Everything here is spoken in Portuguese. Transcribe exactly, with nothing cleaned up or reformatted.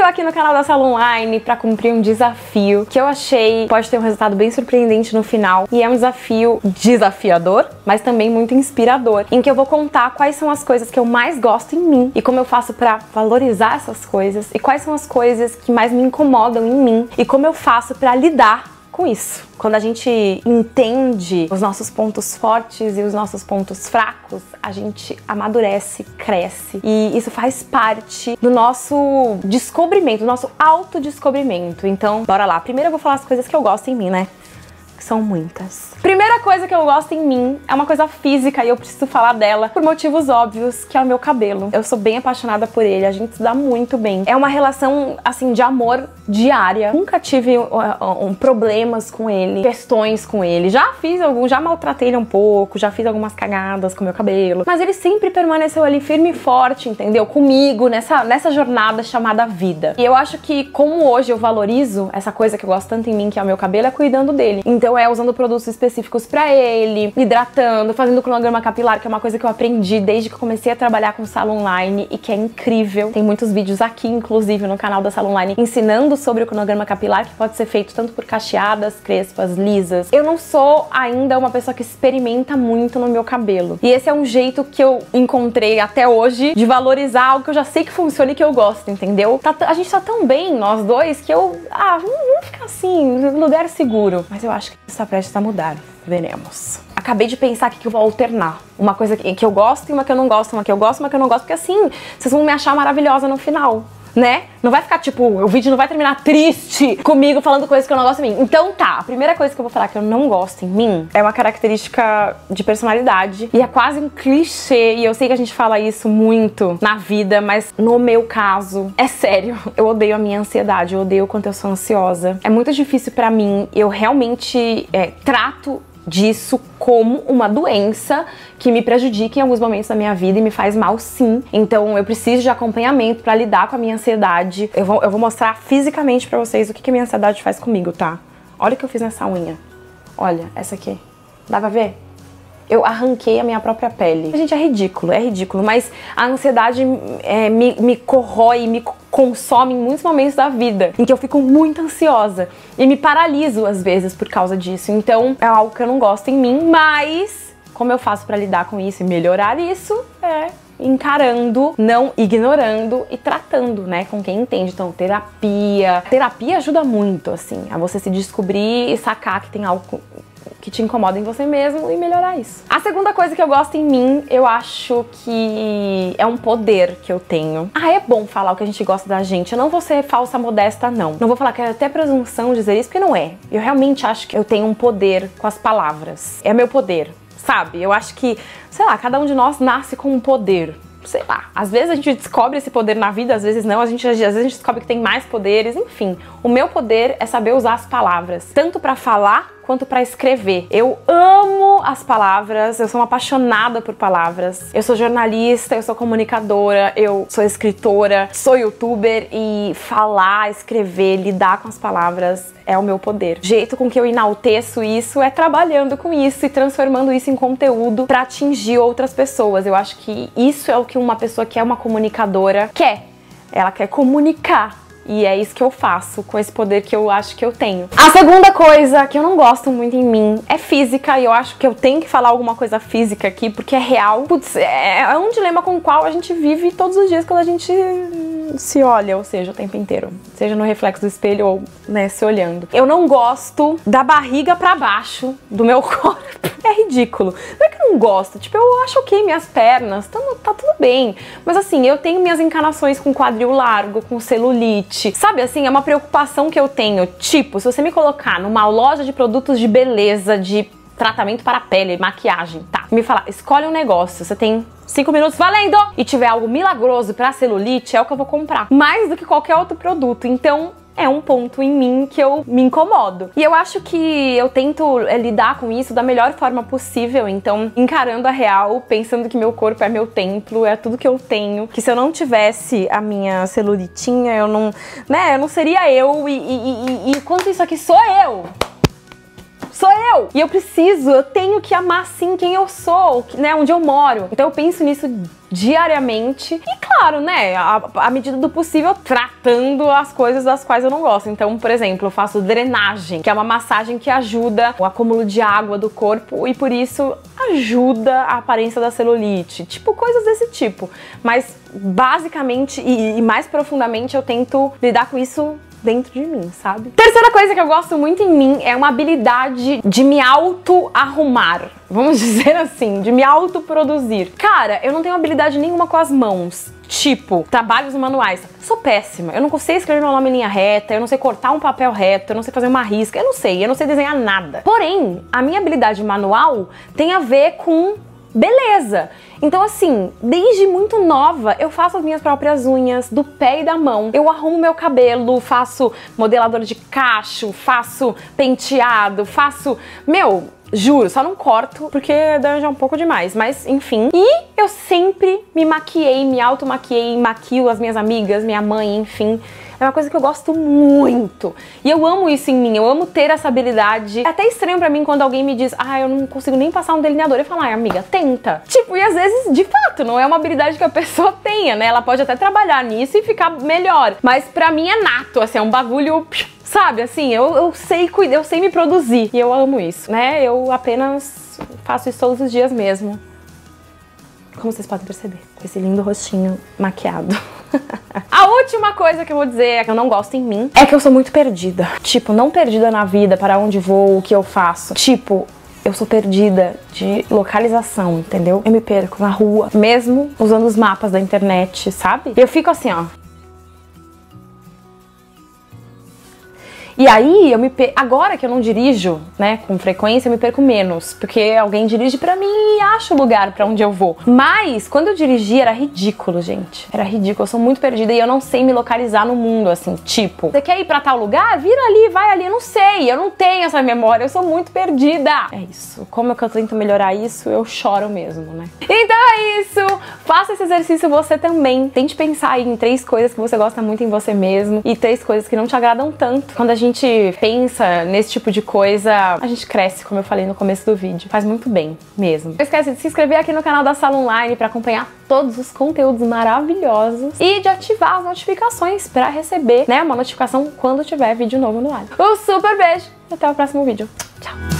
estou aqui no canal da Salon Line para cumprir um desafio que eu achei pode ter um resultado bem surpreendente no final, e é um desafio desafiador, mas também muito inspirador, em que eu vou contar quais são as coisas que eu mais gosto em mim e como eu faço para valorizar essas coisas, e quais são as coisas que mais me incomodam em mim e como eu faço para lidar com isso. Quando a gente entende os nossos pontos fortes e os nossos pontos fracos, a gente amadurece, cresce. E isso faz parte do nosso descobrimento, do nosso autodescobrimento. Então, bora lá. Primeiro eu vou falar as coisas que eu gosto em mim, né? Que são muitas. Primeira coisa que eu gosto em mim é uma coisa física, e eu preciso falar dela por motivos óbvios, que é o meu cabelo. Eu sou bem apaixonada por ele, a gente se dá muito bem. É uma relação, assim, de amor diária. Nunca tive uh, um, problemas com ele, questões com ele. Já fiz algum, já maltratei ele um pouco, já fiz algumas cagadas com meu cabelo, mas ele sempre permaneceu ali firme e forte, entendeu? Comigo, nessa, nessa jornada chamada vida. E eu acho que, como hoje eu valorizo essa coisa que eu gosto tanto em mim, que é o meu cabelo, é cuidando dele. Então, é usando produtos específicos pra ele, hidratando, fazendo cronograma capilar, que é uma coisa que eu aprendi desde que eu comecei a trabalhar com Salon Line e que é incrível. Tem muitos vídeos aqui, inclusive, no canal da Salon Line, ensinando sobre o cronograma capilar, que pode ser feito tanto por cacheadas, crespas, lisas. Eu não sou ainda uma pessoa que experimenta muito no meu cabelo, e esse é um jeito que eu encontrei até hoje de valorizar algo que eu já sei que funciona e que eu gosto, entendeu? Tá, a gente tá tão bem, nós dois, que eu... Ah, vamos ficar assim, num lugar seguro. Mas eu acho que está prestes a mudar. Veremos. Acabei de pensar aqui que eu vou alternar uma coisa que eu gosto e uma que eu não gosto, uma que eu gosto e uma que eu não gosto, porque assim vocês vão me achar maravilhosa no final, né? Não vai ficar tipo, o vídeo não vai terminar triste comigo falando coisas que eu não gosto em mim. Então tá, a primeira coisa que eu vou falar que eu não gosto em mim é uma característica de personalidade, e é quase um clichê, e eu sei que a gente fala isso muito na vida, mas no meu caso é sério. Eu odeio a minha ansiedade, eu odeio o quanto eu sou ansiosa. É muito difícil pra mim, eu realmente é, trato disso como uma doença que me prejudica em alguns momentos da minha vida e me faz mal, sim. Então eu preciso de acompanhamento pra lidar com a minha ansiedade. Eu vou, eu vou mostrar fisicamente pra vocês o que, que a minha ansiedade faz comigo, tá? Olha o que eu fiz nessa unha. Olha, essa aqui. Dá pra ver? Eu arranquei a minha própria pele. Gente, é ridículo, é ridículo, mas a ansiedade é, me, me corrói, me consome em muitos momentos da vida, em que eu fico muito ansiosa e me paraliso às vezes por causa disso. Então é algo que eu não gosto em mim, mas como eu faço pra lidar com isso e melhorar isso é encarando, não ignorando e tratando, né, com quem entende. Então, terapia. Terapia ajuda muito, assim, a você se descobrir e sacar que tem algo que te incomoda em você mesmo e melhorar isso. A segunda coisa que eu gosto em mim, eu acho que é um poder que eu tenho. Ah, é bom falar o que a gente gosta da gente. Eu não vou ser falsa modesta, não. Não vou falar que é até presunção dizer isso, porque não é. Eu realmente acho que eu tenho um poder com as palavras. É meu poder, sabe? Eu acho que, sei lá, cada um de nós nasce com um poder. Sei lá, às vezes a gente descobre esse poder na vida, às vezes não, a gente, às vezes a gente descobre que tem mais poderes, enfim. O meu poder é saber usar as palavras, tanto pra falar quanto pra escrever. Eu amo as palavras, eu sou uma apaixonada por palavras. Eu sou jornalista, eu sou comunicadora, eu sou escritora, sou youtuber, e falar, escrever, lidar com as palavras é o meu poder. O jeito com que eu enalteço isso é trabalhando com isso e transformando isso em conteúdo pra atingir outras pessoas. Eu acho que isso é o que uma pessoa que é uma comunicadora quer. Ela quer comunicar. E é isso que eu faço com esse poder que eu acho que eu tenho. A segunda coisa que eu não gosto muito em mim é física, e eu acho que eu tenho que falar alguma coisa física aqui, porque é real. Putz, é um dilema com o qual a gente vive todos os dias quando a gente se olha, ou seja, o tempo inteiro. Seja no reflexo do espelho ou, né, se olhando. Eu não gosto da barriga pra baixo do meu corpo. É ridículo. Não é que eu não gosto, tipo, eu acho ok minhas pernas, tá, tá tudo bem. Mas assim, eu tenho minhas encarnações com quadril largo, com celulite. Sabe, assim, é uma preocupação que eu tenho. Tipo, se você me colocar numa loja de produtos de beleza, de tratamento para a pele, maquiagem, tá? Me falar, escolhe um negócio, você tem cinco minutos valendo! E tiver algo milagroso pra celulite, é o que eu vou comprar. Mais do que qualquer outro produto, então... é um ponto em mim que eu me incomodo. E eu acho que eu tento é, lidar com isso da melhor forma possível. Então, encarando a real, pensando que meu corpo é meu templo, é tudo que eu tenho. Que se eu não tivesse a minha celulitinha, eu não... né, eu não seria eu. E, e, e, e quanto isso aqui sou eu! sou eu! E eu preciso, eu tenho que amar sim quem eu sou, né, onde eu moro. Então eu penso nisso diariamente e claro, né, à medida do possível, tratando as coisas das quais eu não gosto. Então, por exemplo, eu faço drenagem, que é uma massagem que ajuda o acúmulo de água do corpo e por isso ajuda a aparência da celulite, tipo coisas desse tipo. Mas basicamente e, e mais profundamente eu tento lidar com isso dentro de mim, sabe? Terceira coisa que eu gosto muito em mim é uma habilidade de me auto-arrumar. Vamos dizer assim, de me autoproduzir. Cara, eu não tenho habilidade nenhuma com as mãos. Tipo, trabalhos manuais. Sou péssima. Eu não sei escrever meu nome em linha reta, eu não sei cortar um papel reto, eu não sei fazer uma risca, eu não sei, eu não sei desenhar nada. Porém, a minha habilidade manual tem a ver com beleza. Então assim, desde muito nova, eu faço as minhas próprias unhas, do pé e da mão. Eu arrumo meu cabelo, faço modelador de cacho, faço penteado, faço... Meu... Juro, só não corto, porque já é um pouco demais, mas enfim. E eu sempre me maquiei, me automaquiei, maquio as minhas amigas, minha mãe, enfim. É uma coisa que eu gosto muito. E eu amo isso em mim, eu amo ter essa habilidade. É até estranho pra mim quando alguém me diz, ah, eu não consigo nem passar um delineador. Eu falo, ai amiga, tenta. Tipo, e às vezes, de fato, não é uma habilidade que a pessoa tenha, né? Ela pode até trabalhar nisso e ficar melhor. Mas pra mim é nato, assim, é um bagulho... Sabe, assim, eu, eu sei cuidar, eu sei me produzir. E eu amo isso, né? Eu apenas faço isso todos os dias mesmo. Como vocês podem perceber, com esse lindo rostinho maquiado. A última coisa que eu vou dizer é que eu não gosto em mim. É que eu sou muito perdida. Tipo, não perdida na vida, para onde vou, o que eu faço. Tipo... Eu sou perdida de localização, entendeu? Eu me perco na rua, mesmo usando os mapas da internet, sabe? Eu fico assim, ó. E aí, eu me per... agora que eu não dirijo, né, com frequência, eu me perco menos. Porque alguém dirige pra mim e acha o lugar pra onde eu vou. Mas, quando eu dirigi, era ridículo, gente. Era ridículo, eu sou muito perdida e eu não sei me localizar no mundo, assim, tipo... Você quer ir pra tal lugar? Vira ali, vai ali, eu não sei. Eu não tenho essa memória, eu sou muito perdida. É isso. Como é que eu tento melhorar isso? Eu choro mesmo, né? Então é isso! Faça esse exercício você também. Tente pensar aí em três coisas que você gosta muito em você mesmo e três coisas que não te agradam tanto. Quando a gente A gente pensa nesse tipo de coisa, a gente cresce, como eu falei no começo do vídeo. Faz muito bem, mesmo. Não esquece de se inscrever aqui no canal da Salon Line para acompanhar todos os conteúdos maravilhosos e de ativar as notificações para receber, né, uma notificação quando tiver vídeo novo no ar. Um super beijo e até o próximo vídeo. Tchau!